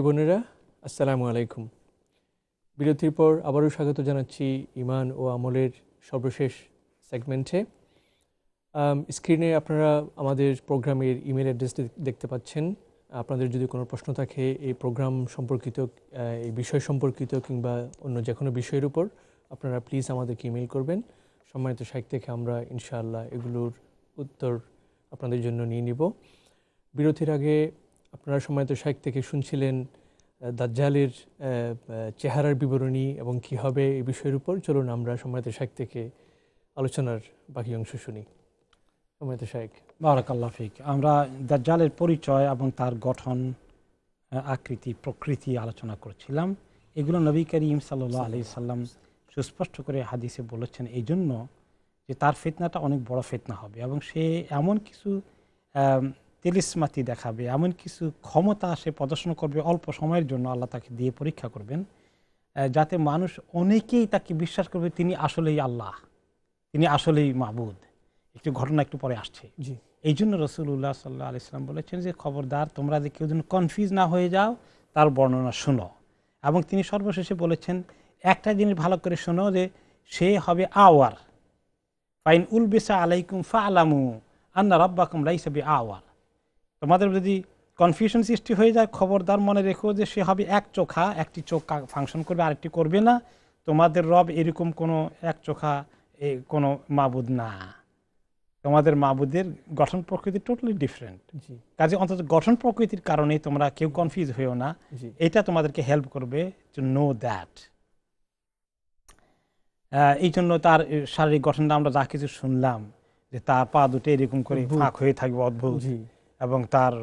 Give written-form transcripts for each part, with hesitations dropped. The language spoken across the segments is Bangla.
भाई बोनेरा अस्सलामु आलैकुम बिरतिर पर आबारो स्वागत जानाচ্ছি ইমান ও আমলের সর্বশেষ সেগমেন্টে স্ক্রিনে আপনারা আমাদের প্রোগ্রামের ইমেল অ্যাড্রেস দেখতে পাচ্ছেন আপনাদের যদি কোনো প্রশ্ন থাকে এই প্রোগ্রাম সম্পর্কিত এই বিষয় সম্পর্কিত কিংবা অন্য যে কোনো বিষয়ের উপর আপনারা প্লিজ আমাদেরকে ইমেল করবেন সম্মানিত শাইখ থেকে আমরা ইনশাআল্লাহ এগুলোর উত্তর আপনাদের জন্য নিয়ে নিব বিরতির আগে আপনারা সম্মানিত শাইখ থেকে শুনছিলেন দাজ্জালের চেহারার বিবরণী এবং কি হবে এই বিষয়ের উপর চলুন আমরা সম্মানিত শাইখ থেকে আলোচনার বাকি অংশ শুনি সম্মানিত শাইখ বারাকাল্লাহু ফিক আমরা দাজ্জালের পরিচয় এবং তার গঠন আকৃতি প্রকৃতি আলোচনা করেছিলাম এগুলো নবী করিম সাল্লাল্লাহু আলাইহি সাল্লাম সুস্পষ্ট করে হাদিসে বলেছেন এইজন্য যে তার ফিতনাটা অনেক বড় ফিতনা হবে এবং সে এমন কিছু তেলিসমাতি দেখাবে এমন কিছু ক্ষমতা সে প্রদর্শন করবে অল্প সময়ের জন্য আল্লাহ তাকে দিয়ে পরীক্ষা করবেন যাতে মানুষ অনেকেই তাকে বিশ্বাস করবে তিনি আসলেই আল্লাহ তিনি আসলেই মাবুদ একটু ঘটনা একটু পরে আসছে জি এই জন্য রাসূলুল্লাহ সাল্লাল্লাহু আলাইহি সাল্লাম বলেছেন যে খবরদার তোমরা যে কেউ যেন কনফিউজ না হয়ে যাও তার বর্ণনা শোনো এবং তিনি সর্বশেষে বলেছেন একটা জিনিস ভালো করে শোনো যে সে হবে আওয়ার ফাইন উলবিসা আলাইকুম ফাআলামু আন্না রাব্বাকুম লাইসা বিআওয়ার তোমাদের যদি কনফিউশন সৃষ্টি হয়ে যায় খবরদার মনে রেখো যে সে হবে এক চোখা একটি চোখ ফাংশন করবে আরেকটি করবে না তোমাদের রব এরকম কোনো এক চোখা কোনো মাবুদ না তোমাদের মাবুদের গঠন প্রকৃতি টোটালি ডিফারেন্ট কাজে অন্তত গঠন প্রকৃতির কারণে তোমরা কেউ কনফিউজ হয়েও না এটা তোমাদেরকে হেল্প করবে টু নো দ্যাট এই জন্য তার শারীরিক গঠনটা আমরা যা কিছু শুনলাম যে তার পা দুটো এরকম করে ফাঁক হয়ে থাকবে অদ্ভুত এবং তার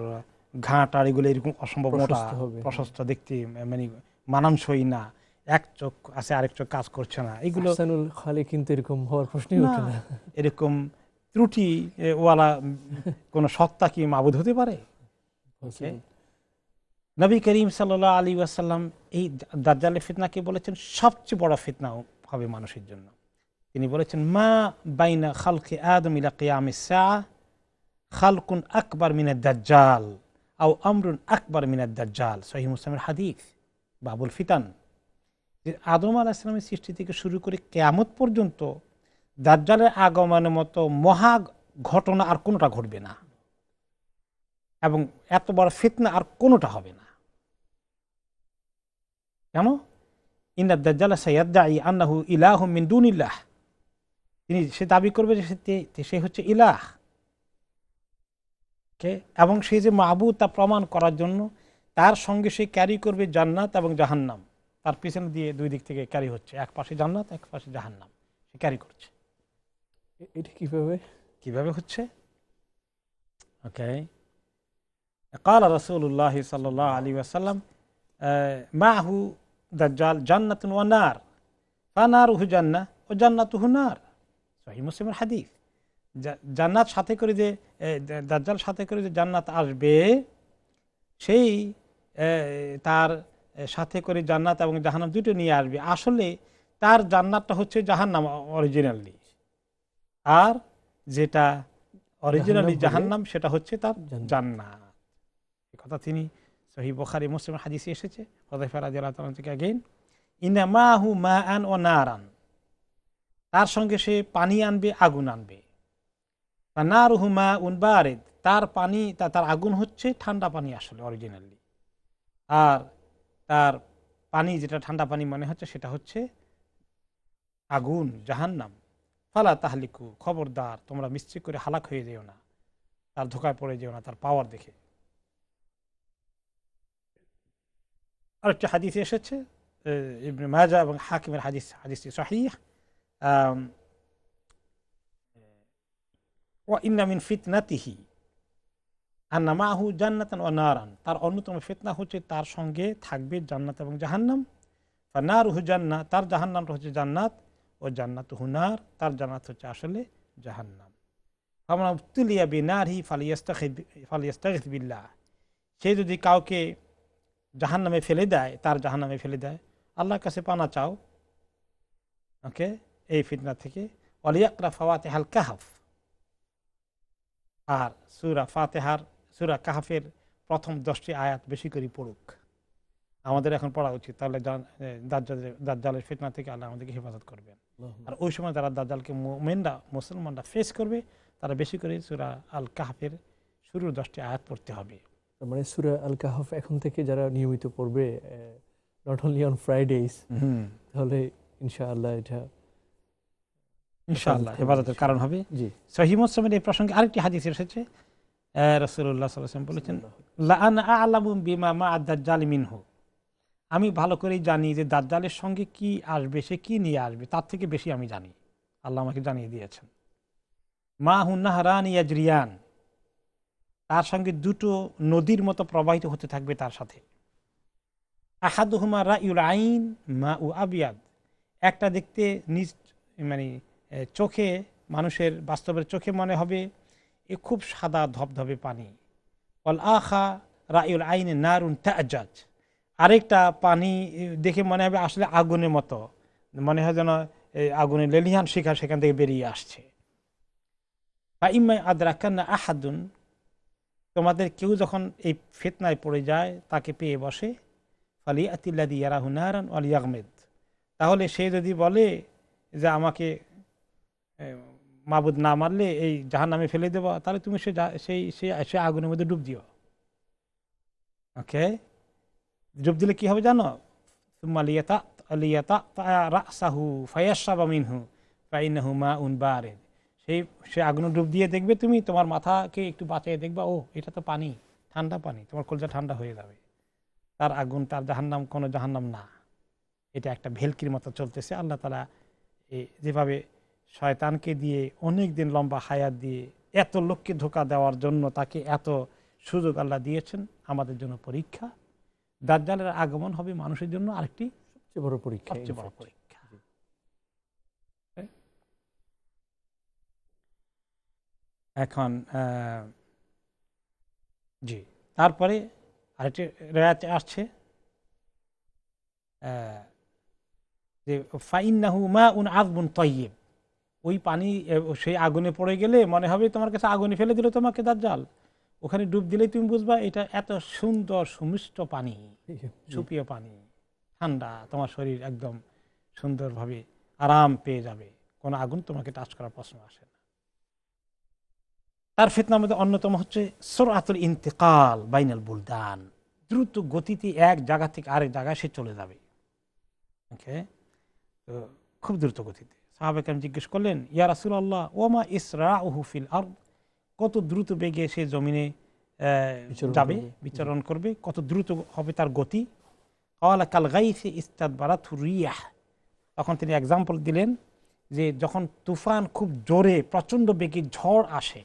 ঘাটা এগুলো এরকম অসম্ভব মোটা প্রশস্ত দেখতে মানে মানানসই না এক চোখ আছে আরেক চোখ কাজ করছে না এগুলো কিন্তু এরকম হওয়ার প্রশ্নই ওঠে না এরকম ত্রুটি ওয়ালা কোনো সত্তা কি মাবুদ হতে পারে নবী করিম সাল্লাল্লাহু আলাইহি ওয়াসাল্লাম এই দাজ্জালের ফিতনাকে বলেছেন সবচেয়ে বড় ফিতনা হবে মানুষের জন্য তিনি বলেছেন মা বাইনা খালকি আদম ইলা কিয়ামিস সাআ খালকুন আকবর মিনাদ দাজ্জাল আও আমরুন আকবর মিনাদ দাজ্জাল সহিহ মুসলিমের হাদিস বাবুল ফিতান আদম আলাইহিস সালামের সৃষ্টি থেকে শুরু করে কিয়ামত পর্যন্ত দাজ্জালের আগমনের মতো মহা ঘটনা আর কোনোটা ঘটবে না এবং এত বড় ফিতনা আর কোনোটা হবে না কেন ইন্না দাজ্জাল সায়াদদাই আন্নাহু ইলাহুম মিন দুনিল্লাহ তিনি সে দাবি করবে যে সে হচ্ছে ইলাহ এবং সে যে মাহবুদ তা প্রমাণ করার জন্য তার সঙ্গে সে ক্যারি করবে জান্নাত এবং জাহান্নাম তার পিছনে দিয়ে দুই দিক থেকে ক্যারি হচ্ছে এক পাশে জান্নাত এক পাশে জাহান্নাম সে ক্যারি করছে এটা কিভাবে হচ্ছে ওকে قال رسول الله صلى الله عليه وسلم معه دجال جنة ونار فناره جنة وجنته نار صحيح مسلم الحديث জান্নাত সাথে করে যে দাজ্জাল সাথে করে যে জান্নাত আসবে সেই তার সাথে করে জান্নাত এবং জাহান্নাম দুটো নিয়ে আসবে আসলে তার জান্নাতটা হচ্ছে জাহান্নাম অরিজিনালি আর যেটা অরিজিনালি জাহান্নাম সেটা হচ্ছে তার জান্নাত এই কথা তিনি সহিহ বুখারী মুসলিম হাদিসে এসেছে হুযায়ফা রাদিয়াল্লাহু তাআলা থেকে अगेन ইনমাহু মাআন ওয়া নারান তার সঙ্গে সে পানি আনবে আগুন আনবে নার হুমা উনবারেদ তার পানি তার আগুন হচ্ছে ঠান্ডা পানি আসলে অরিজিনালি আর তার পানি যেটা ঠান্ডা পানি মনে হচ্ছে সেটা হচ্ছে আগুন জাহান্নাম ফালা তাহলিকু খবরদার তোমরা মিশ্রিক করে হালাক হয়ে যেও না তার ধোকায় পড়ে যেও না তার পাওয়ার দেখে আরেকটা হাদিস এসেছে ইবনে মাজাহ এবং হাকিমের হাদিসটি সহিহ ওয়া ইন্না মিন ফিতনাতিহি আন্না মাহু জান্নাতান ওয়া নারান তার অন্যতম ফিতনা হচ্ছে তার সঙ্গে থাকবে জান্নাত এবং জাহান্নাম ফা নারুহু জান্নাহ তার জাহান্নামটা হচ্ছে জান্নাত ও জান্নাতুহু নার তার জান্নাত হচ্ছে আসলে জাহান্নাম ফামান উবতুলিয়া বিনারিহি ফালিয়াস্তাগিথ বিল্লাহ সে যদি কাউকে জাহান্নামে ফেলে দেয় তার জাহান্নামে ফেলে দেয় আল্লাহর কাছে পানা চাও ওকে এই ফিতনা থেকে ওয়ালিয়াকরা ফাওয়াতিহাল কাহফ আর সুরা ফাতেহার সুরা কাহাফের প্রথম 10টি আয়াত বেশি করে পড়ুক আমাদের এখন পড়া উচিত। তাহলে দাজ্জালের ফিতনা থেকে আল্লাহ আমাদেরকে হেফাজত করবেন। আর ওই সময় তারা দাজ্জালকে মুমিনরা মুসলমানরা ফেস করবে, তারা বেশি করে সূরা আল কাহফের শুরুর 10টি আয়াত পড়তে হবে। মানে সূরা আল কাহফ এখন থেকে যারা নিয়মিত পড়বে, নট অনলি অন ফ্রাইডেজ, তাহলে ইনশাআল্লাহ এটা ইনশাআল্লাহ হেফাজতের কারণ হবে। জি, সহিহ মুসলিমের এই প্রসঙ্গে আরেকটি হাদিস এসেছে, রাসূলুল্লাহ সাল্লাল্লাহু আলাইহি ওয়াসাল্লাম বলেছেন, লা আনা আ'লামু বিমা মা আদ-দাজ্জাল মিনহু, আমি ভালো করেই জানি যে দাজ্জালের সঙ্গে কি আসবে, সে কি নিয়ে আসবে, তার থেকে বেশি আমি জানি। আল্লাহ আমাকে জানিয়ে দিয়েছেন, মা হু নাহরান ইয়াজরিয়ান, তার সঙ্গে দুটো নদীর মতো প্রবাহিত হতে থাকবে। তার সাথে আহাদুহুমা রাইউল আইন মা ও আবিয়াদ, একটা দেখতে নিজ মানে চোখে মানুষের বাস্তবের চোখে মনে হবে এ খুব সাদা ধবধবে পানি। ওয়াল আখা রাইউল আইন নারুন তাআজাজ, আরেকটা পানি দেখে মনে হবে আসলে আগুনের মতো, মনে হয় যেন আগুনের লেলিহান শিখা সেখান থেকে বেরিয়ে আসছে। বা ইম্মাই আদরাকান্না আহাদুন, তোমাদের কেউ যখন এই ফিতনায় পড়ে যায়, তাকে পেয়ে বসে, ফালি আতিল্লাদি ইয়ারাহু নারান ওয়াল ইয়াগমিদ, তাহলে সে যদি বলে যে আমাকে মাবুদ না মারলে এই জাহান্নামে ফেলে দেবো, তাহলে তুমি সে আগুনের মধ্যে ডুব দিও। ওকে, ডুব দিলে কী হবে জানো? সুম্মা লিয়াতা'তা'a রা'সাহু ফায়াশরাবা মিনহু ফাইন্নাহু মা'উন বারিদ, সে আগুনে ডুব দিয়ে দেখবে তুমি, তোমার মাথাকে একটু বাঁচিয়ে দেখবা, ও এটা তো পানি, ঠান্ডা পানি, তোমার কলজা ঠান্ডা হয়ে যাবে। তার আগুন, তার জাহান্নাম কোনো জাহান্নাম না, এটা একটা ভেলকির মতো চলতেছে। আল্লাহ তাআলা যেভাবে শয়তানকে দিয়ে অনেক দিন লম্বা হায়াত দিয়ে এত লোককে ধোঁকা দেওয়ার জন্য তাকে এত সুযোগ আল্লাহ দিয়েছেন, আমাদের জন্য পরীক্ষা। দাজ্জালের আগমন হবে মানুষের জন্য আরেকটি সবচেয়ে বড় পরীক্ষা। এখন জি, তারপরে আরেকটি রেওয়ায়াতে আসছে যে ফাইন্নাহু মাউন আযবুন তাইয়্যিব, ওই পানি সেই আগুনে পড়ে গেলে মনে হবে তোমার কাছে আগুনে ফেলে দিল তোমাকে দাজ্জাল, ওখানে ডুব দিলেই তুমি বুঝবা এটা এত সুন্দর সুমিষ্ট পানি, সুপ্রিয় পানি, ঠান্ডা, তোমার শরীর একদম সুন্দরভাবে আরাম পেয়ে যাবে, কোনো আগুন তোমাকে টাচ করার প্রশ্ন আসে না। তার ফিতনার মধ্যে অন্যতম হচ্ছে সুরআতুল ইন্তিকাল বাইনাল বুলদান, দ্রুত গতিতে এক জায়গা থেকে আরেক জায়গায় সে চলে যাবে। ওকে, তো খুব দ্রুত গতিতে। সাহাবাকে আমি জিজ্ঞেস করলেন, ইয়া রাসূলুল্লাহ ওয়ামা ইসরাউহু ফিল আরদ, কত দ্রুত বেগে সে জমিনে যাবে, বিচরণ করবে, কত দ্রুত হবে তার গতি? ক্বালা কাল গাইসি ইসতাদবারাতু রিয়াহ, তখন তিনি এক্সাম্পল দিলেন যে যখন তুফান খুব জোরে প্রচণ্ড বেগে ঝড় আসে,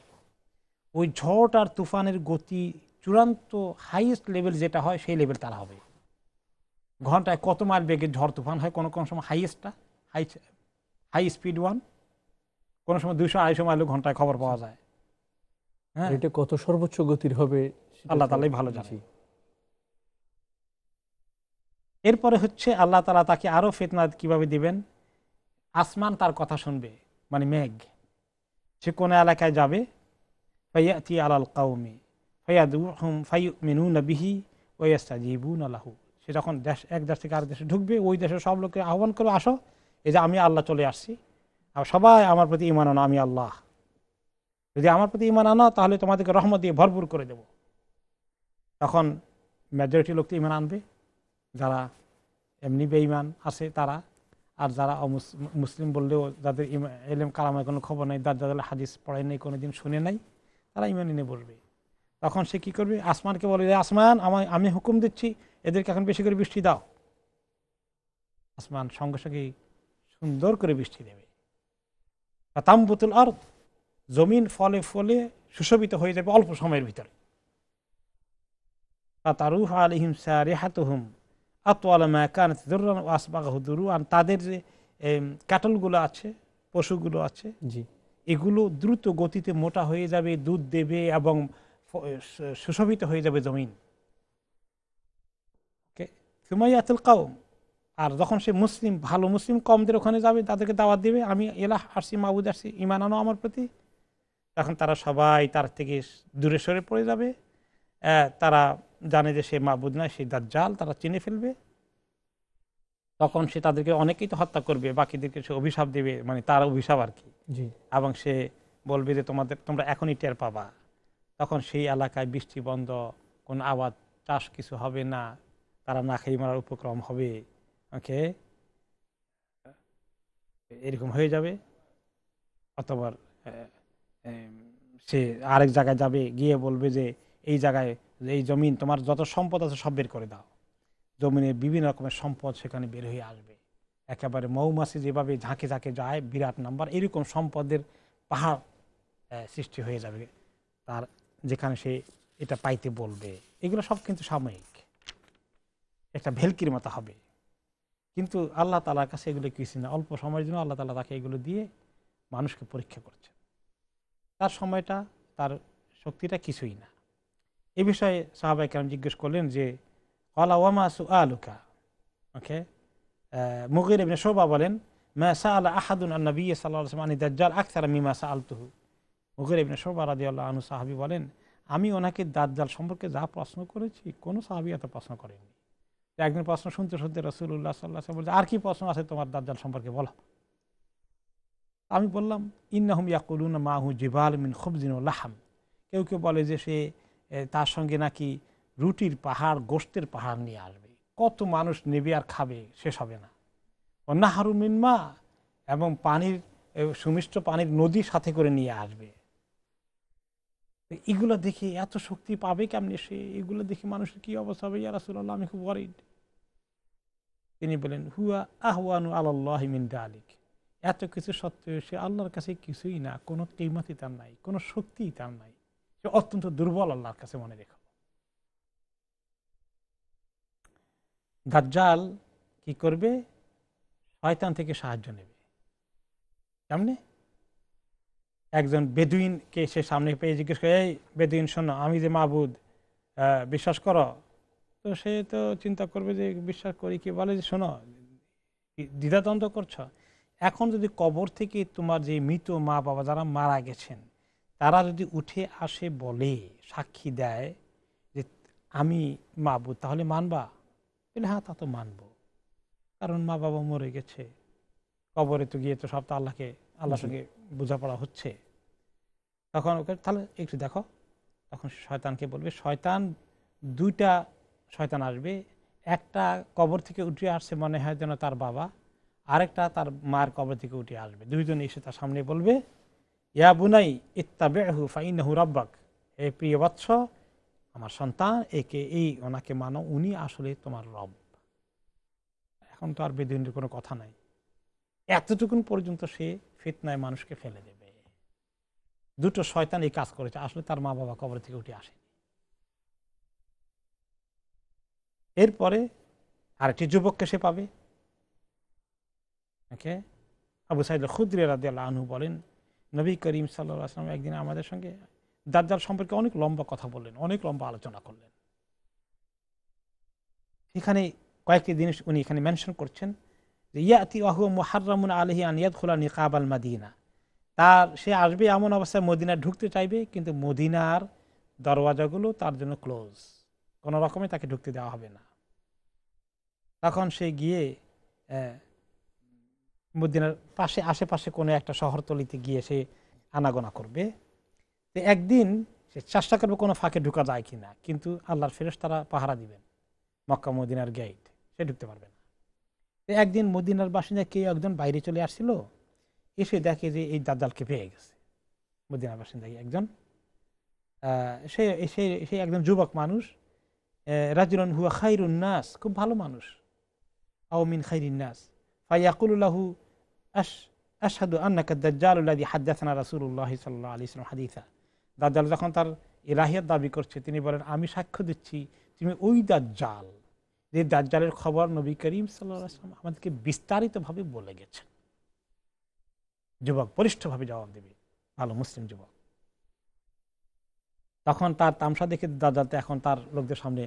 ওই ঝড় আর তুফানের গতি চূড়ান্ত হাইয়েস্ট লেভেল যেটা হয় সেই লেভেল তারা হবে। ঘন্টায় কত মাইল বেগে ঝড় তুফান হয়, কোনো কোনো সময় হাইয়েস্টটা হাই স্পিড ওয়ান, কোনো সময় ২০০-২৫০ মাইল ঘন্টায় খবর পাওয়া যায়। হ্যাঁ, এটা কত সর্বোচ্চ গতির হবে আল্লাহ তাআলাই ভালো জানেন। এরপরে হচ্ছে আল্লাহ তাআলা তাকে আরও ফিতনা কীভাবে দিবেন, আসমান তার কথা শুনবে, মানে মেঘ, সে কোনো এলাকায় যাবে, ফায়াতি আলাল কাওমি ফায়াদউহুম ফায়ুমিনুনা বিহি ওয়া ইস্তাজিবুনা লাহু, সে যখন এক দেশ থেকে আরেক দেশে ঢুকবে, ওই দেশের সব লোককে আহ্বান করে, আসো, এই যে আমি আল্লাহ চলে আসছি, আর সবাই আমার প্রতি ঈমান আনো, আমি আল্লাহ, যদি আমার প্রতি ঈমান আনো তাহলে তোমাদেরকে রহমত দিয়ে ভরপুর করে দেব। তখন মেজরিটি লোক তো ঈমান আনবে, যারা এমনি বেঈমান আছে তারা, আর যারা মুসলিম বললেও যাদের ইলম কালামের কোনো খবর নেই, দাজ্জালের হাদিস পড়ে নেই, কোনো দিন শুনে নাই, তারা ঈমান এনে বলবে। তখন সে কী করবে? আসমানকে বলে, আসমান আমি হুকুম দিচ্ছি এদেরকে এখন বেশি করে বৃষ্টি দাও, আসমান সঙ্গে সঙ্গে সুন্দর করে বৃষ্টি দেবে। তাম্বুতুল আরদ, জমিন ফলে ফলে সুশোভিত হয়ে যাবে অল্প সময়ের ভিতরে। তারুহ আলাইহিম সারিহাতুহুম আতওয়ালা মা কানাত যুররান ওয়া আসবাগাহু দুরুআন, তাদের যে ক্যাটলগুলো আছে, পশুগুলো আছে, জি, এগুলো দ্রুত গতিতে মোটা হয়ে যাবে, দুধ দেবে এবং সুশোভিত হয়ে যাবে জমিন। ওকে, সুমাইয়াতুল কওম, আর যখন সে মুসলিম ভালো মুসলিম কমদের ওখানে যাবে, তাদেরকে দাওয়াত দেবে, আমি এলাহ আসি, মাবুদ আসি, ঈমান আনো আমার প্রতি, তখন তারা সবাই তার থেকে দূরে সরে পড়ে যাবে তারা জানে যে সে মাবুদ নয়, সে দাজ্জাল, তারা চিনে ফেলবে, তখন সে তাদেরকে অনেকেই তো হত্যা করবে, বাকিদেরকে সে অভিশাপ দেবে, মানে তার অভিশাপ আর কি। এবং সে বলবে যে তোমরা এখনই টের পাবা। তখন সেই এলাকায় বৃষ্টি বন্ধ, কোনো আবাদ চাষ কিছু হবে না, তারা না খেয়ে মারার উপক্রম হবে, ওকে এরকম হয়ে যাবে। অথবা সে আরেক জায়গায় যাবে, গিয়ে বলবে যে এই জায়গায় এই জমিন তোমার যত সম্পদ আছে সব বের করে দাও। জমিনে বিভিন্ন রকমের সম্পদ সেখানে বের হয়ে আসবে, একেবারে মৌমাছি যেভাবে ঝাঁকে ঝাঁকে যায় বিরাট নাম্বার, এরকম সম্পদের পাহাড় সৃষ্টি হয়ে যাবে তার, যেখানে সে এটা পাইতে বলবে। এগুলো সব কিন্তু সাময়িক, একটা ভেলকির মতো হবে, কিন্তু আল্লাহ তালার কাছে এগুলো কিছু না। অল্প সময়ের জন্য আল্লাহ তালা তাকে এগুলো দিয়ে মানুষকে পরীক্ষা করছে, তার সময়টা তার শক্তিটা কিছুই না। এ বিষয়ে সাহাবায়ে কেরাম জিজ্ঞেস করলেন যে কলা ওয়ামা সুআলুকা, ওকে মুগীরা ইবনে শুবা বলেন মা সাআলা আহাদুন আন নবী সাল্লাল্লাহু আলাইহি ওয়াসাল্লাম আন দাজ্জাল আকসার মিমা সাআলতুহু। মুগীরা ইবনে শুবা রাদিয়াল্লাহু আনহু সাহাবী বলেন, আমি ওনাকে দাজ্জাল সম্পর্কে যা প্রশ্ন করেছি কোনো সাহাবী এত প্রশ্ন করেনি। একদিন প্রশ্ন শুনতে শুনতে রাসূলুল্লাহ সাল্লাল্লাহু আলাইহি ওয়াসাল্লাম বললেন, আর কি প্রশ্ন আছে তোমার দাজ্জাল সম্পর্কে, বলো। আমি বললাম ইন্নাহুম ইয়াকুলুনা মাহু জিবাল মিন খুবজিন ওয়া লাহাম। কেউ কেউ বলে যে সে তার সঙ্গে নাকি রুটির পাহাড়, গোস্তের পাহাড় নিয়ে আসবে, কত মানুষ নেবে আর খাবে, শেষ হবে না। অন্যাহারু মিনমা, এবং পানির সুমিষ্ট পানির নদী সাথে করে নিয়ে আসবে। এগুলো দেখে এত শক্তি পাবে কেমনি সে, এগুলো দেখে মানুষের কী অবস্থা হবে, ইয়া রাসূলুল্লাহ আমি খুব ওয়ারিড। তিনি বলেন হুয়া আহওয়ানু আলাল্লাহি মিন যালিক, এত কিছু সত্ত্বেও সে আল্লাহর কাছে কিছুই না, কোনো কিয়ামতই তার নাই, কোনো শক্তিই তার নাই, সে অত্যন্ত দুর্বল আল্লাহর কাছে, মনে রেখো। দাজ্জাল কি করবে, শয়তান থেকে সাহায্য নেবে। সামনে একজন বেদুইনকে সে সামনে পেয়ে জিজ্ঞেস করে, এই বেদুইন শোনো, আমি যে মাবুদ বিশ্বাস করো। তো সে তো চিন্তা করবে যে বিশ্বাস করি কি, বলে যে শোনো, দ্বিধাদ্বন্দ্ব করছ, এখন যদি কবর থেকে তোমার যে মৃত মা বাবা যারা মারা গেছেন তারা যদি উঠে আসে, বলে সাক্ষী দেয় যে আমি মাবুদ, তাহলে মানবা? বলে হ্যাঁ তা তো মানবো, কারণ মা বাবা মরে গেছে, কবরে তো গিয়ে তো সব তো আল্লাহর সঙ্গে বোঝাপড়া হচ্ছে। তখন ওকে তাহলে একটু দেখো, তখন শয়তানকে বলবে, শয়তান দুইটা শয়তান আসবে, একটা কবর থেকে উঠে আসছে মনে হয় যেন তার বাবা, আরেকটা তার মার কবর থেকে উঠে আসবে, দুইজন এসে তার সামনে বলবে ইয়া বুনাই ইত্তাবিহু ফাইন্নাহু রাব্বাক, হে প্রিয় বৎস আমার সন্তান, ওনাকে মানো, উনি আসলে তোমার রব। এখন তো আর বেদুইনের কোনো কথা নাই, এতটুকুন পর্যন্ত সে ফিতনায় মানুষকে ফেলে দেবে। দুটো শয়তান এই কাজ করেছে, আসলে তার মা বাবা কবর থেকে উঠে আসেনি। এরপরে আরেকটি যুবককে সে পাবে, ওকে আবু সাঈদ খুদরি রাদিয়াল্লাহু আনহু বলেন নবী করিম সাল্লাল্লাহু আলাইহি ওয়াসাল্লাম একদিন আমাদের সঙ্গে দাজ্জাল সম্পর্কে অনেক লম্বা কথা বললেন, অনেক লম্বা আলোচনা করলেন। এখানে কয়েকটি জিনিস উনি এখানে মেনশন করছেন যে ইয়াতি ওয়াহুয়া মুহাররামুন আলাইহি আন ইয়াদখুলা নিকাবাল মাদিনা, তার সে আসবে এমন অবস্থায় মদিনায় ঢুকতে চাইবে, কিন্তু মদিনার দরওয়াজাগুলো তার জন্য ক্লোজ, কোনো রকমে তাকে ঢুকতে দেওয়া হবে না। তখন সে গিয়ে মদিনার পাশে আশেপাশে কোনো একটা শহরতলিতে গিয়ে সে আনাগোনা করবে। তো একদিন সে চেষ্টা করবে কোনো ফাঁকে ঢুকা যায় কি না, কিন্তু আল্লাহর ফেরেশতারা পাহারা দিবেন মক্কা মদিনার গেট, সে ঢুকতে পারবে না। তো একদিন মদিনার বাসিন্দা কেউ একজন বাইরে চলে আসছিল, এসে দেখে যে এই দাজ্জালকে পেয়ে গেছে। মদিনার বাসিন্দা একজন, সে একজন যুবক মানুষ, রাজুলুন হুয়া খাইরুন নাস, খুব ভালো মানুষ, আও মিন খাইরিন নাস, ফায়াকুলু লাহু আশহাদু আন্নাকা দাজ্জালুল্লাযী হাদাসানা রাসূলুল্লাহি সাল্লাল্লাহু আলাইহি ওয়াসাল্লাম হাদিসা। দাজ্জাল যখন তার ইলাহিয়াত দাবি করছে, তিনি বলেন আমি সাক্ষ্য দিচ্ছি তুমি ওই দাজ্জাল, যে দাজ্জালের খবর নবী করিম সাল্লাল্লাহু আলাইহি ওয়াসাল্লাম আমাদেরকে বিস্তারিতভাবে বলে গেছেন। যুবক পরিষ্ঠভাবে জবাব দেবে, ভালো মুসলিম যুবক। তখন তার তামসা দেখে দাজ্জাল তো এখন তার লোকদের সামনে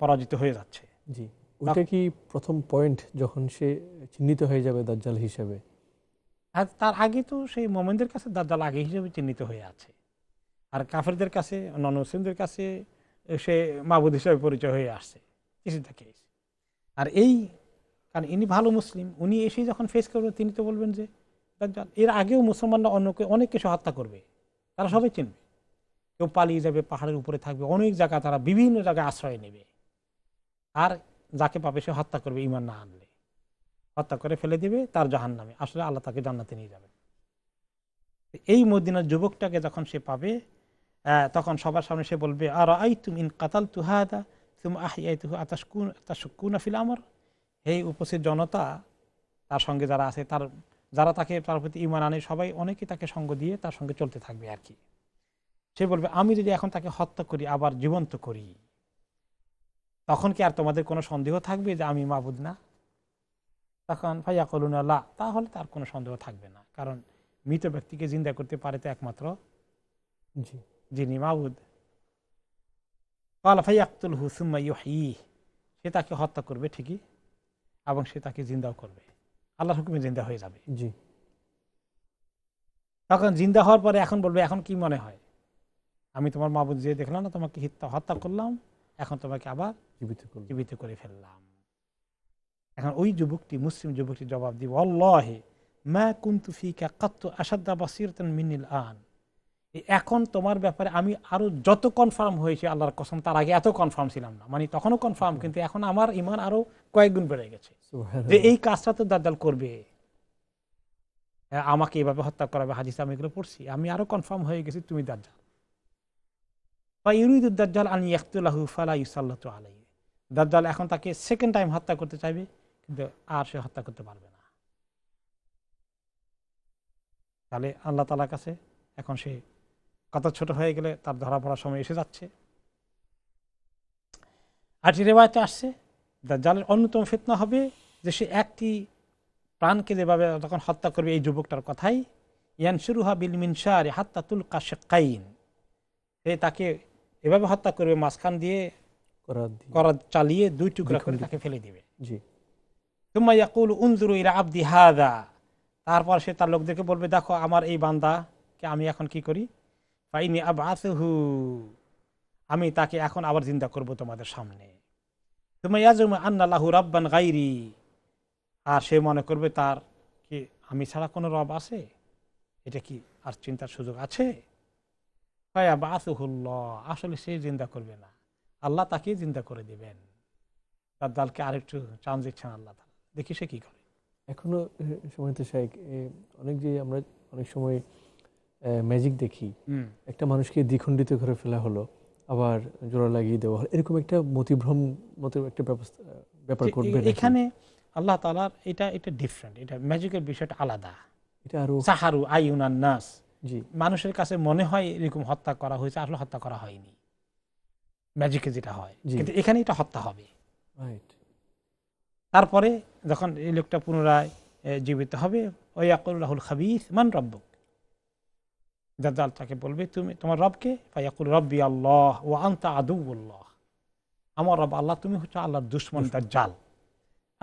পরাজিত হয়ে যাচ্ছে। জি, ওটা কি প্রথম পয়েন্ট যখন সে চিহ্নিত হয়ে যাবে দাজ্জাল হিসেবে? আর তার আগে তো সেই মোমেনদের কাছে দাজ্জাল আগে হিসেবে চিহ্নিত হয়ে আছে, আর কাফেরদের কাছে, নন মুসলিমদের কাছে, সে মাহবুদ হিসাবে পরিচয় হয়ে আসছে। Is is the case. আর এই কারণ ইনি ভালো মুসলিম, উনি এসেই যখন ফেস করবেন তিনি তো বলবেন যে এর আগেও মুসলমানরা অন্যকে অনেক কিছু হত্যা করবে, তারা সবাই চিনবে, কেউ পালিয়ে যাবে, পাহাড়ের উপরে থাকবে, অনেক জায়গা তারা বিভিন্ন জায়গায় আশ্রয় নেবে, আর যাকে পাবে সে হত্যা করবে, ইমান না আনলে হত্যা করে ফেলে দেবে তার জাহান্নামে, আসলে আল্লাহ তাকে জান্নাতে নিয়ে যাবে। এই মদিনার যুবকটাকে যখন সে পাবে তখন সবার সামনে সে বলবে, আর আই তুমি ইন কাতাল তুহাদা তুমি আহিয়াই তুহু আতাসকুনা ফিল আমর। এই উপস্থিত জনতা তার সঙ্গে যারা আছে, যারা তাকে তার প্রতি ইমান আনে, সবাই অনেকেই তাকে সঙ্গ দিয়ে তার সঙ্গে চলতে থাকবে আর কি। সে বলবে, আমি যদি এখন তাকে হত্যা করি আবার জীবন্ত করি তখন কি আর তোমাদের কোনো সন্দেহ থাকবে যে আমি মাবুদ না? তখন ভাইয়া করুন লা, তাহলে তার কোনো সন্দেহ থাকবে না, কারণ মৃত ব্যক্তিকে জিন্দা করতে পারে তো একমাত্র যিনি মাবুদ। কালা ফায়াক্তুল হুসুম্মা ইউহয়িহ, সে তাকে হত্যা করবে ঠিকই এবং সে তাকে জিন্দাও করবে, আল্লাহর হুকুমে জিন্দা হয়ে যাবে। জি, তখন জিন্দা হওয়ার পরে এখন বলবে, এখন কি মনে হয়, আমি তোমার মাবুদ যে দেখলাম না, তোমাকে হত্যা করলাম, এখন তোমাকে আবার জীবিত করে ফেললাম। এখন ওই যুবকটি, মুসলিম যুবকটি জবাব দিব, আল্লাহে মা কুনতু ফিকা কত্তু আশাদ্দা বাসীরাতান মিনাল আন। এখন তোমার ব্যাপারে আমি আরো যত কনফার্ম হয়েছে আল্লাহর কসম, তার আগে এত কনফার্ম ছিলাম না, মানে তখনও কনফার্ম, কিন্তু এখন আমার ইমান আরো কয়েক গুণ বেড়ে গেছে যে এই কাজটা তো দাজ্জাল করবে, আমাকে এভাবে হত্যা করাবে, হাদিস আমি এগুলো পড়ছি, আমি আরো কনফার্ম হয়ে গেছি তুমি দাজ্জাল। ইউরিদু দাজ্জাল আন ইয়াকতুলাহু ফালা ইউসাল্লাতু আলাইহি, দাজ্জাল এখন তাকে সেকেন্ড টাইম হত্যা করতে চাইবে, কিন্তু আর সে হত্যা করতে পারবে না। তাহলে আল্লাহ তাআলার কাছে এখন সে কত ছোট হয়ে গেলে তার ধরা পড়ার সময় এসে যাচ্ছে। আর রেওয়ায়তে আসছে দাজ্জালের অন্যতম ফিতনা হবে যে সে একটি প্রাণকে যেভাবে তখন হত্যা করবে, এই যুবকটার কথাই, ইয়ানশুরুহা বিল মিনশারি হাত্তা তুলকা শিক্কাইন, সে তাকে এভাবে হত্যা করবে মাঝখান দিয়ে করাত চালিয়ে দুই টুকরা করে তাকে ফেলে দিবে। জি, সুম্মা ইয়াকুলু উনজুরু ইলা আবদি হাযা, তারপর সে তার লোকদেরকে বলবে, দেখো আমার এই বান্দা কে আমি এখন কি করি, ফাইনি আবআসহু, আমি তাকে এখন আবার জিন্দা করব তোমাদের সামনে। সুম্মা ইয়াজুমু আন্না লাহু রাব্বান গায়রি, আর সে মনে করবে তার কি আমি ছাড়া কোনো রব আছে, এটা কি আর চিন্তার সুযোগ আছে। আসলে সে জিন্দা করবে না, আল্লাহ তাকে জিন্দা করে দিবেন, তার দালকে আরেকটু চান্স দিচ্ছেন আল্লাহ, দেখি সে কি করে। এখনো সময় তো শেখ, অনেক যে আমরা অনেক সময় ম্যাজিক দেখি, একটা মানুষকে দ্বিখণ্ডিত করে ফেলা হলো, আবার জোড়া লাগিয়ে দেওয়া হলো, এরকম একটা মতিভ্রম মতো একটা ব্যাপার করবে। এখানে আল্লাহ তাআলার এটা ডিফারেন্ট, এটা ম্যাজিকের বিষয়টা আলাদা, এটা আরো সাহারু আইউনান নাস, মানুষের কাছে মনে হয় এরকম হত্যা করা হয়েছে, আসলে হত্যা করা হয়নি, ম্যাজিকে যেটা হয়, কিন্তু এখানে এটা হত্যা হবে। তারপরে যখন এই লোকটা পুনরায় জীবিত হবে, ওয়া ইয়াকুলুল খাবিস মান রাব্বুক, দাজ্জাল তাকে বলবে তুমি তোমার রবকে, ফায়াকুল রব্বি আল্লাহ ওয়া আনতা আদুউল্লাহ, আমার রব আল্লাহ, তুমি হচ্ছে আল্লাহর দুশমন দাজ্জাল,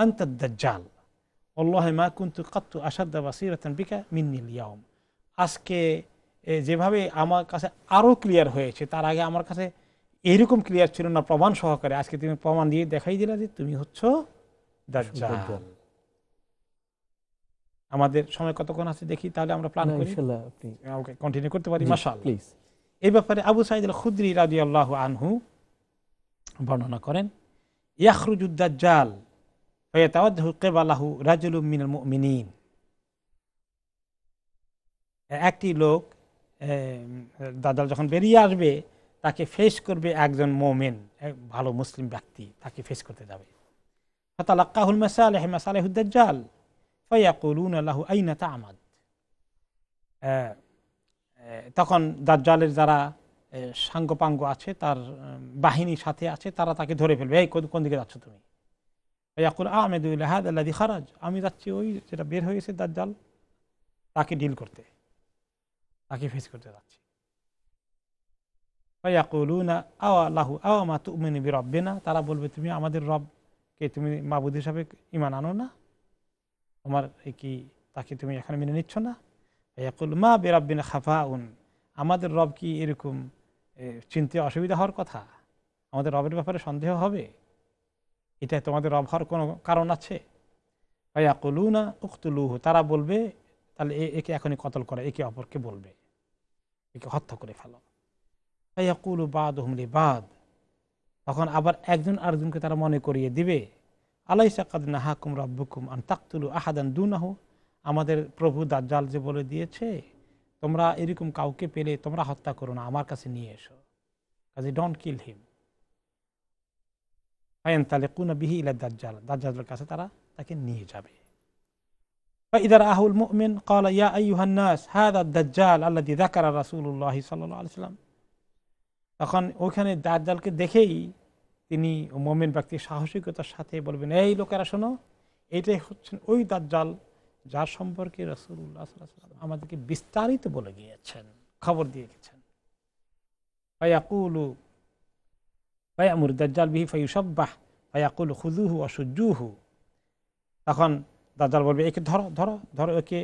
আনতা দাজ্জাল, আল্লাহি মা কুনতু কাত্তু আশাদ্দা বাসীরাতান বিকা মিন্নি আল ইয়াউম, আজকে যেভাবে আমার কাছে আরও ক্লিয়ার হয়েছে, তার আগে আমার কাছে এরকম ক্লিয়ার ছিল না প্রমাণ সহকারে, আজকে তুমি প্রমাণ দিয়ে দেখাই দিলা যে তুমি হচ্ছ দাজ্জাল। আমাদের সময় কতক্ষণ আছে দেখি, তাহলে আমরা প্ল্যান করি, ইনশাআল্লাহ আপনি ওকে কন্টিনিউ করতে পারি, মাশাআল্লাহ প্লিজ। এই ব্যাপারে আবু সাঈদ আল খুদরি রাদিয়াল্লাহু আনহু বর্ণনা করেন, ইয়াখরুজুদ দাজ্জাল ফায়াতাওয়াজ্জাহু কিবালাহু রাজুলুম মিনাল মুমিনিন, একটি লোক দাজ্জাল যখন বেরিয়ে আসবে তাকে ফেস করবে একজন মুমিন, এক ভালো মুসলিম ব্যক্তি তাকে ফেস করতে যাবে। ফাতালাক্কাহুল মাসালিহ মাসালিহুদ দাজ্জাল ফায়াকুলুনা লাহু আইনা তা'মাদ, তখন দাজ্জালের যারা সাঙ্গপাঙ্গ আছে, তার বাহিনীর সাথে আছে, তারা তাকে ধরে ফেলবে, এই কোন দিকে যাচ্ছ তুমি। ফায়াকুল আ'মাদু ইলা হাযা আল্লাযী খারাজ, আমি যাচ্ছি ওই যেটা বের হয়েছে দাজ্জাল, তাকে ডিল করতে, তাকে ফেস করতে যাচ্ছি। ফায়াকুলুনা আওয়া লাহু আওয়া মা তু'মিনু বিরাব্বিনা, তারা বলবে তুমি আমাদের রবকে তুমি মাবুদ হিসাবে ঈমান আনো না, তোমার কি তাকে তুমি এখন মেনে নিচ্ছ না। ফায়াকুল মা বিরাব্বিনা খাফাউন, আমাদের রব কি এরকম চিনতে অসুবিধা হওয়ার কথা। আমাদের রবের ব্যাপারে সন্দেহ হবে? এটা তোমাদের রব হওয়ার কোনো কারণ আছে? ইয়াকুলুনা উকতুলুহু, তারা বলবে তাহলে একে এখনই কতল করে, একে অপরকে বলবে একে হত্যা করে ফেলো। ইয়াকুলু বাদুহুম লিবাদ, তখন আবার একজন আরেকজনকে তারা মনে করিয়ে দিবে, আলাইসা কাদ নাহাকুম রাব্বুকুম আন তাকতুলু আহাদান দুনাহু, আমাদের প্রভু দাজ্জাল যে বলে দিয়েছে তোমরা এরকম কাউকে পেলে তোমরা হত্যা করো না, আমার কাছে নিয়ে এসো, কাজে ডোন্ট কিল হিম। ফায়ান্তালিকুনা বিহি ইলা দাজ্জাল, দাজ্জালের কাছে তারা তাকে নিয়ে যাবে। ফাইদা রাআহুল মুমিন ক্বালা ইয়া আইয়ুহান নাস হাযা দাজ্জাল আল্লাযী যাকারা রাসূলুল্লাহ সাল্লাল্লাহু আলাইহি ওয়াসাল্লাম, তখন ওখানে দাজ্জালকে দেখেই তিনি মুমিন ব্যক্তি সাহসিকতার সাথে বলবেন, এই লোকেরা শোনো, এইটাই হচ্ছেন ওই দাজ্জাল যার সম্পর্কে রাসূলুল্লাহ সাল্লাল্লাহু আলাইহি ওয়াসাল্লাম আমাদেরকে বিস্তারিত বলে গিয়েছেন, খবর দিয়ে গেছেন। ফায়াকুলু ফায়ামুর দাজ্জাল বিহি ফায়ুসাব্বাহ ফায়াকুলু খুযুহু ওয়া সুজ্জুহু, তখন দাজ্জাল বলবে একে ধরো ধরো ধরো, একে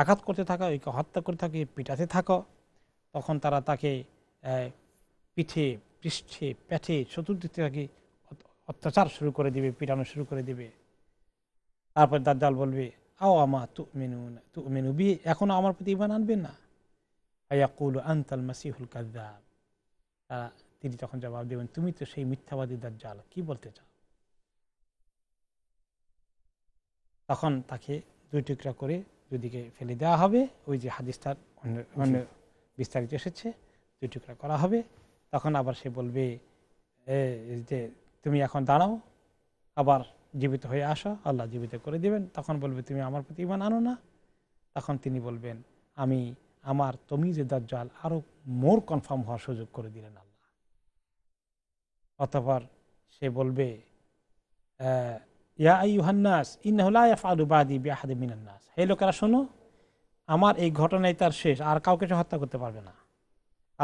আঘাত করতে থাকো, একে হত্যা করতে থাকো, পিটাতে থাকো। তখন তারা তাকে পিঠে পৃষ্ঠে পেটে চতুর্দিক থেকে অত্যাচার শুরু করে দিবে, পিটানো শুরু করে দিবে। তারপর দাজ্জাল বলবে আও আমা তুমিনু বি, এখনো আমার প্রতি ঈমান আনবেন না? ইয়াকুলু আনতাল মাসিহুল কাযযাব, তিনি তখন জবাব দেবেন তুমি তো সেই মিথ্যাবাদী দাজ্জাল, কি বলতে চাও? তখন তাকে দুই টুকরা করে দুদিকে ফেলে দেওয়া হবে, ওই যে হাদিসটার অন্য বিস্তারিত এসেছে, দুই টুকরা করা হবে। তখন আবার সে বলবে যে তুমি এখন দাঁড়াও, আবার জীবিত হয়ে আসো, আল্লাহ জীবিত করে দেবেন। তখন বলবে তুমি আমার প্রতি ঈমান আনো না? তখন তিনি বলবেন আমি আমার তুমি যে দাজ্জাল আরও মোর কনফার্ম হওয়ার সুযোগ করে দিলেন আল্লাহ। অতঃপর সে বলবে ইয়া আইয়ুহান নাস ইন্নাহু লা ইয়াফআলু বাদি বিআহাদিন মিনান নাস, হে লোকেরা শোনো, আমার এই ঘটনাই তার শেষ, আর কাউকে সে হত্যা করতে পারবে না।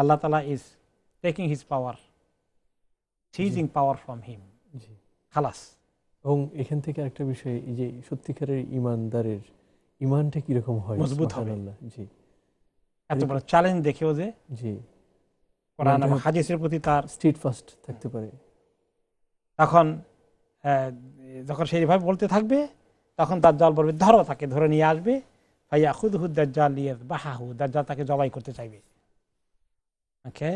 আল্লাহ তাআলা is taking his power, seizing power from him, খালাস। এবং এখান থেকে একটা বিষয়, এই যে সত্যিকারের ইমানদারের ইমানটা কিরকম হয়, মজবুত হবে আল্লাহ। জি, এত বড় চ্যালেঞ্জ দেখেও যে জি কোরআন এবং হাদিসের প্রতি তার স্টেডফাস্ট থাকতে পারে। যখন সেইভাবে বলতে থাকবে তখন দাজ্জাল বলবে ধরো, তাকে ধরে নিয়ে আসবে। ভাইয়া খুদহু দাজ্জাল ইয়াযবাহু, দাজ্জাল তাকে জবাই করতে চাইবে। ওকে,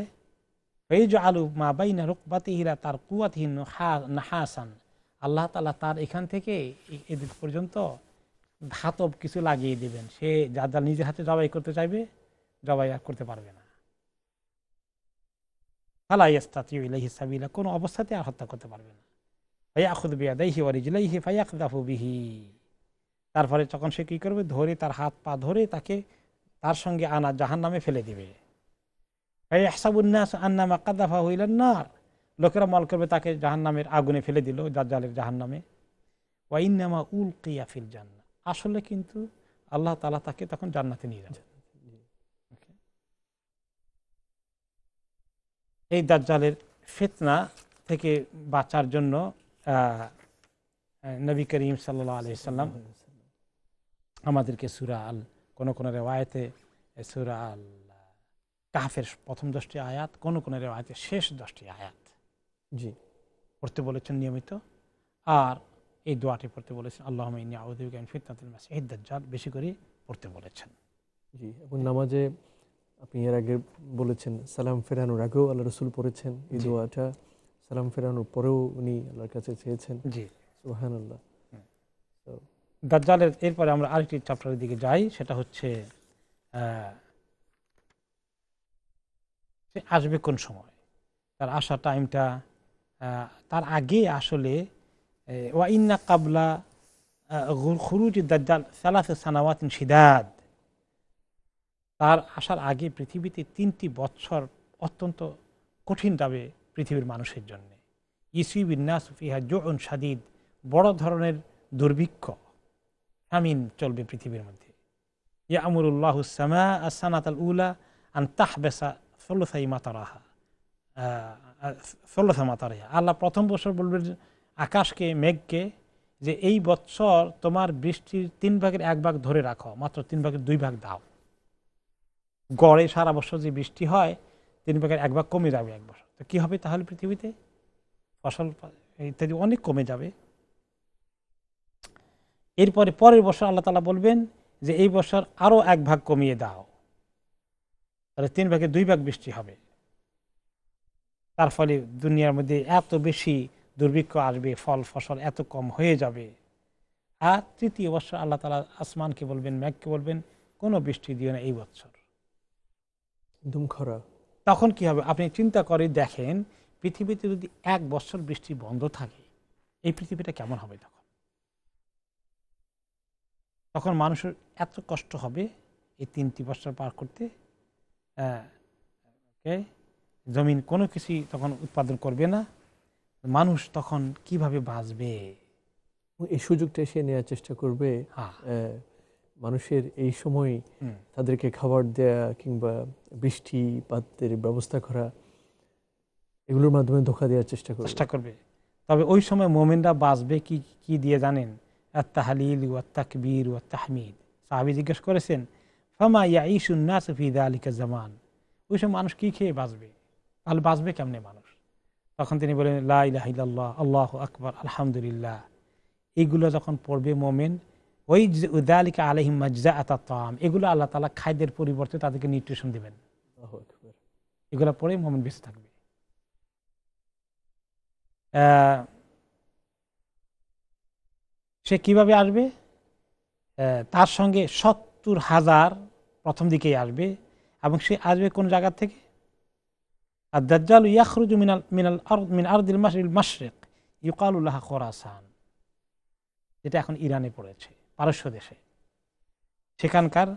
ফাইজআলু মা বাইনা রুকবাতিহি লা তারকুয়াতিহি নাহাসান, আল্লাহ তাআলা তার এখান থেকে এদিক পর্যন্ত ধাতব কিছু লাগিয়ে দেবেন, সে দাজ্জাল নিজের হাতে জবাই করতে চাইবে, জবাই আর করতে পারবে না। ফালা ইস্তাতিউ ইলাইহি সাবিলা, কোনো অবস্থাতে আর হত্যা করতে পারবে না। তারপরে তখন সে কি করবে, ধরে তার হাত পা ধরে তাকে তার সঙ্গে আনা জাহান্নামে ফেলে দিবে। লোকেরা মল করবে তাকে জাহান্নামের আগুনে ফেলে দিল, দাজ্জালের জাহান্নামে। ওয়াইন্নামা উলকিয়া ফিল জান্নাহ, আসলে কিন্তু আল্লাহ তাআলা তাকে তখন জান্নাতে নিয়ে যাবে। এই দাজ্জালের ফিতনা থেকে বাঁচার জন্য নবী করিম সাল্লাল্লাহু আলাইহি সাল্লাম আমাদেরকে সূরা আল, কোন রিওয়ায়াতে সূরা আল কাহফের প্রথম 10টি আয়াত, কোন রিওয়ায়াতে শেষ 10টি আয়াত পড়তে বলেছেন নিয়মিত। আর এই দোয়াটি পড়তে বলেছেন, আল্লাহুম্মা ইন্নী আউযু বিকা মিন ফিতনাতিল মাসিহিদ দাজ্জাল, বেশি করে পড়তে বলেছেন। জি, এবং নামাজে আপনি এর আগে বলেছেন সালাম ফেরানোর আগেও আল্লাহ রাসূল পড়েছেন এই দোয়াটা, সালাম ফেরানোর পরেও উনি আল্লাহর কাছে চেয়েছেন। জি, সুবহানাল্লাহ। দাজ্জালের এরপরে আমরা আরেকটি চ্যাপ্টারের দিকে যাই, সেটা হচ্ছে সে আসবে কোন সময়, তার আসার টাইমটা। তার আগে আসলে ওয়া ইন্না ক্বাবলা খুরুজি দাজ্জাল সালাস সানাওয়াতিন শিদাদ, তার আসার আগে পৃথিবীতে 3টি বছর অত্যন্ত কঠিন যাবে পৃথিবীর মানুষের জন্য। ইসিবিন্নাস ফিহা জুউন শাদীদ, বড় ধরনের দুর্ভিক্ষ, আমিন চলবে পৃথিবীর মধ্যে। ইয়ামুরুল্লাহু সামা আস-সানাতাল উলা আন তাহবাসা সুলুসাই মাতারাহা সুলুসা মাতারিহা, আল্লাহ প্রথম বছর বলবেন আকাশকে, মেঘকে যে এই বছর তোমার বৃষ্টির 3/1 ধরে রাখো, মাত্র 3/2 দাও। গড়ে সারা বছর যে বৃষ্টি হয় 3/1 কমে যাবে এক বছর। তো কী হবে তাহলে পৃথিবীতে? ফসল ইত্যাদি অনেক কমে যাবে। এরপরে পরের বছর আল্লাহ তাআলা বলবেন যে এই বছর আরও এক ভাগ কমিয়ে দাও, তাহলে 3/2 বৃষ্টি হবে। তার ফলে দুনিয়ার মধ্যে এত বেশি দুর্ভিক্ষ আসবে, ফল ফসল এত কম হয়ে যাবে। আর তৃতীয় বছর আল্লাহ তাআলা আসমানকে বলবেন, মেঘকে বলবেন কোনো বৃষ্টি দিও না এই বছর, একদম খরা। তখন কি হবে? আপনি চিন্তা করে দেখেন পৃথিবীতে যদি এক বছর বৃষ্টি বন্ধ থাকে এই পৃথিবীটা কেমন হবে? তখন তখন মানুষের এত কষ্ট হবে এই 3টি বছর পার করতে। জমিন কোনো কিছুই তখন উৎপাদন করবে না, মানুষ তখন কিভাবে বাঁচবে? এই সুযোগটা সে নেওয়ার চেষ্টা করবে। মানুষের এই সময় তাদেরকে খাবার দেয়া কিংবা বৃষ্টিপাতের ব্যবস্থা করা, এগুলোর মাধ্যমে ধোঁকা দেওয়ার চেষ্টা করবে। তবে ওই সময় মোমেনরা বাঁচবে কি কি দিয়ে জানেন? আত-তাহলিল ওয়াত তাকবীর ওয়াত তাহমিদ। সাহাবী জিজ্ঞেস করেছেন, ফামা ইয়াঈশুন নাস ফি যালিকা জামান, ওই সময় মানুষ কি খেয়ে বাঁচবে? তাহলে বাঁচবে কেমনে মানুষ? তখন তিনি বলেন লা ইলাহা ইল্লাল্লাহ, আল্লাহু আকবার, আলহামদুলিল্লাহ। এগুলো যখন পড়বে মোমেন, ওই যালিকা আলাইহিম মাজজাআত আত-তাআম, এগুলো আল্লাহ তাআলা খাদ্যের পরিবর্তে তাদেরকে নিউট্রিশন দিবেন। আল্লাহু আকবার। এগুলো পড়ে মোমেন বেঁচে থাকবে। সে কিভাবে আসবে? তার সঙ্গে 70,000 প্রথম দিকেই আসবে, এবং সে আসবে কোন জায়গা থেকে? আর দাজ্জাল ইয়াখরুজু মিন আরদিল মাশরিক ইউকালু লাহা খোরাসান, যেটা এখন ইরানে পড়েছে, পারস্য দেশে। সেখানকার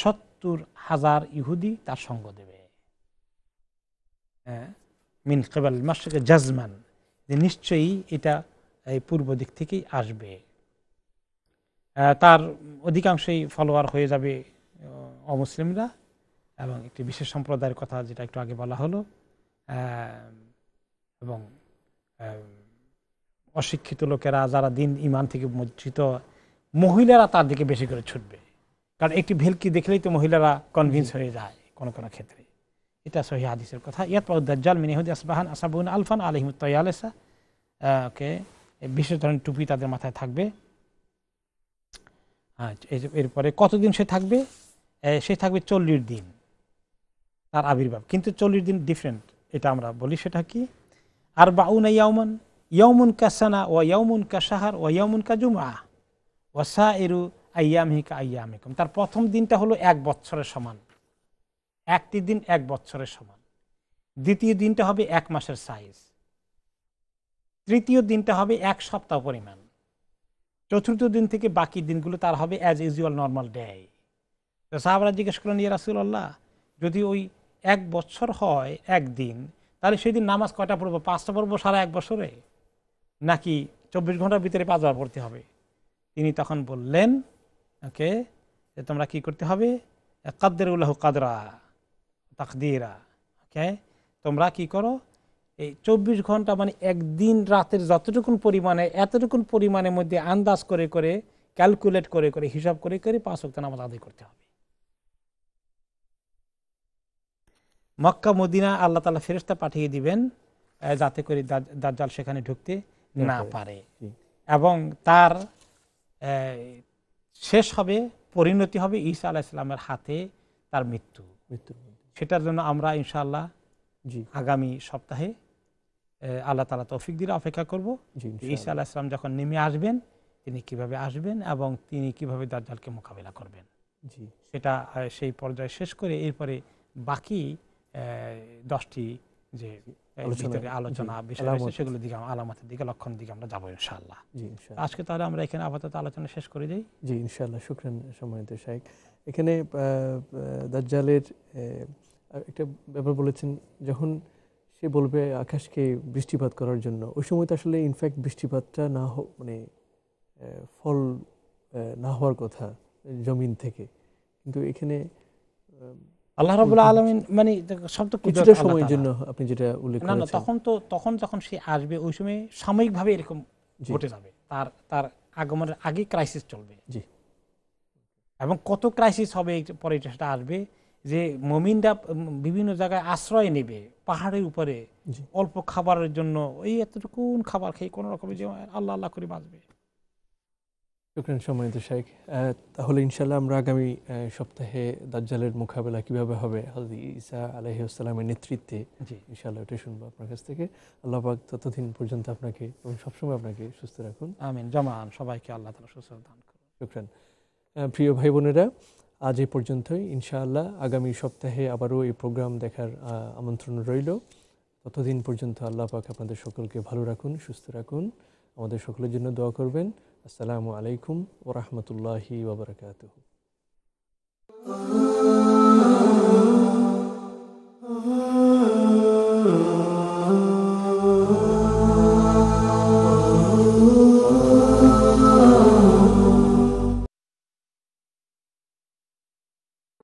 70,000 ইহুদি তার সঙ্গ দেবে। মিন কিবাল মাশরিক জাজমান, যে নিশ্চয়ই এটা এই পূর্ব দিক থেকেই আসবে। তার অধিকাংশই ফলোয়ার হয়ে যাবে অমুসলিমরা এবং একটি বিশেষ সম্প্রদায়ের কথা যেটা একটু আগে বলা হলো, এবং অশিক্ষিত লোকেরা যারা দিন ইমান থেকে বঞ্চিত, মহিলারা তার দিকে বেশি করে ছুটবে। কারণ একটি ভেলকি দেখলেই তো মহিলারা কনভিন্স হয়ে যায় কোনো কোনো ক্ষেত্রে। এটা সহিহ হাদিসের কথা। ইয়াতবাউদ্দাজ্জাল মিন ইহুদি আসবাহান আসাবুন আলফান আলাইহিমুত তায়ালিসা, ওকে, বিশেষ ধরনের টুপি তাদের মাথায় থাকবে। আচ্ছা, এরপরে কতদিন সে থাকবে? সে থাকবে 40 দিন তার আবির্ভাব। কিন্তু 40 দিন ডিফারেন্ট, এটা আমরা বলি। সেটা কি? আর বাউনা ইয়াউমান, ইয়াউমুন কাসানা ওয়া ইয়াউমুন কাশাহার ওয়া ইয়াউমুন কাজুমআ ওয়া সাইরু আইয়ামিহি কাআইয়ামিকুম। তার প্রথম দিনটা হলো 1 বছরের সমান, একটি দিন 1 বছরের সমান। দ্বিতীয় দিনটা হবে 1 মাসের সাইজ। তৃতীয় দিনটা হবে 1 সপ্তাহ পরিমাণ। চতুর্থ দিন থেকে বাকি দিনগুলো তার হবে অ্যাজ ইউজুয়াল নর্মাল ডে। তো সাহাবরা জিজ্ঞেস করলেন, ইয়া রাসূলুল্লাহ, যদি ওই 1 বছর হয় 1 দিন, তাহলে সেদিন নামাজ কয়টা পড়বো? 5টা পড়বো সারা 1 বছরে, নাকি 24 ঘন্টার ভিতরে 5 বার পড়তে হবে? তিনি তখন বললেন, ওকে, তোমরা কি করতে হবে? কাদ্দারুল্লাহু কাদরা তাকদীরা, ওকে, তোমরা কি করো? এই 24 ঘন্টা মানে একদিন রাতের যতটুকুন পরিমাণে এতটুকুন পরিমাণের মধ্যে আন্দাজ করে করে ক্যালকুলেট করে করে হিসাব করে করে 5 ওয়াক্ত নামাজ আদায় করতে হবে। মক্কা মদিনা আল্লাহ তাআলা ফেরেশতা পাঠিয়ে দিবেন যাতে করে দাজ্জাল সেখানে ঢুকতে না পারে। এবং তার শেষ হবে, পরিণতি হবে ঈসা আলাইহিস সালামের হাতে তার মৃত্যু। সেটার জন্য আমরা ইনশাআল্লাহ আগামী সপ্তাহে আল্লাহ তাআলা তৌফিক দিলে অপেক্ষা করব ঈসা আলাইহিস সালাম যখন নেমে আসবেন, তিনি কিভাবে আসবেন এবং তিনি কিভাবে দাজ্জালকে মোকাবেলা করবেন, সেটা সেই পর্যায়ে শেষ করে এরপরে বাকি 10টি যে আলোচনা বিষয় আছে সেগুলো দিকে, আলামতের দিকে, লক্ষণের দিকে আমরা যাবো ইনশাআল্লাহ। আজকে তাহলে আমরা এখানে আপাতত আলোচনা শেষ করে দিই। জি ইনশাআল্লাহ। শুকরান সম্মানিত শাইখ। এখানে দাজ্জালের একটা ব্যাপার বলেছেন, যখন সে বলবে আকাশকে বৃষ্টিপাত করার জন্য, ওই সময় তো আসলে ইনফ্যাক্ট বৃষ্টিপাতটা না মানে ফল না হওয়ার কথা জমিন থেকে, কিন্তু এখানে আল্লাহ রাব্বুল আলামিন মানে সব তো কিছুটা সময়ের জন্য আপনি যেটা উল্লেখ করেছেন, না তখন তো যখন সে আসবে ওই সময় সাময়িকভাবে এরকম ঘটে যাবে। তার আগমনের আগে ক্রাইসিস চলবে। জি, এবং কত ক্রাইসিস হবে পরে সেটা আসবে। যে মুমিনরা বিভিন্ন জায়গায় আশ্রয় নেবে পাহাড়ের উপরে অল্প খাবারের জন্য, এই এতটুকু খাবার খেয়ে কোনো রকমে যে আল্লাহ আল্লাহ করে বাঁচবে। শুকরান সম্মানিত শাইখ, তাহলে ইনশাআল্লাহ আমরা আগামী সপ্তাহে দাজ্জালের মোকাবেলা কিভাবে হবে হযরত ঈসা আলাইহিস সালামের নেতৃত্বে ইনশাআল্লাহ এটা শুনবো আপনার কাছ থেকে। আল্লাহ পাক ততদিন পর্যন্ত আপনাকে এবং সবসময় আপনাকে সুস্থ রাখুন, আমিন। জামান সবাইকে আল্লাহ তাআলা সুস্থতা দান করুন। শুকরান। প্রিয় ভাই বোনেরা, আজ এই পর্যন্তই। ইনশাআল্লাহ আগামী সপ্তাহে আবারও এই প্রোগ্রাম দেখার আমন্ত্রণ রইল। ততদিন পর্যন্ত আল্লাহ পাক আপনাদের সকলকে ভালো রাখুন, সুস্থ রাখুন। আমাদের সকলের জন্য দোয়া করবেন। আসসালামু আলাইকুম ওয়া রাহমাতুল্লাহি ওয়া বারাকাতুহু।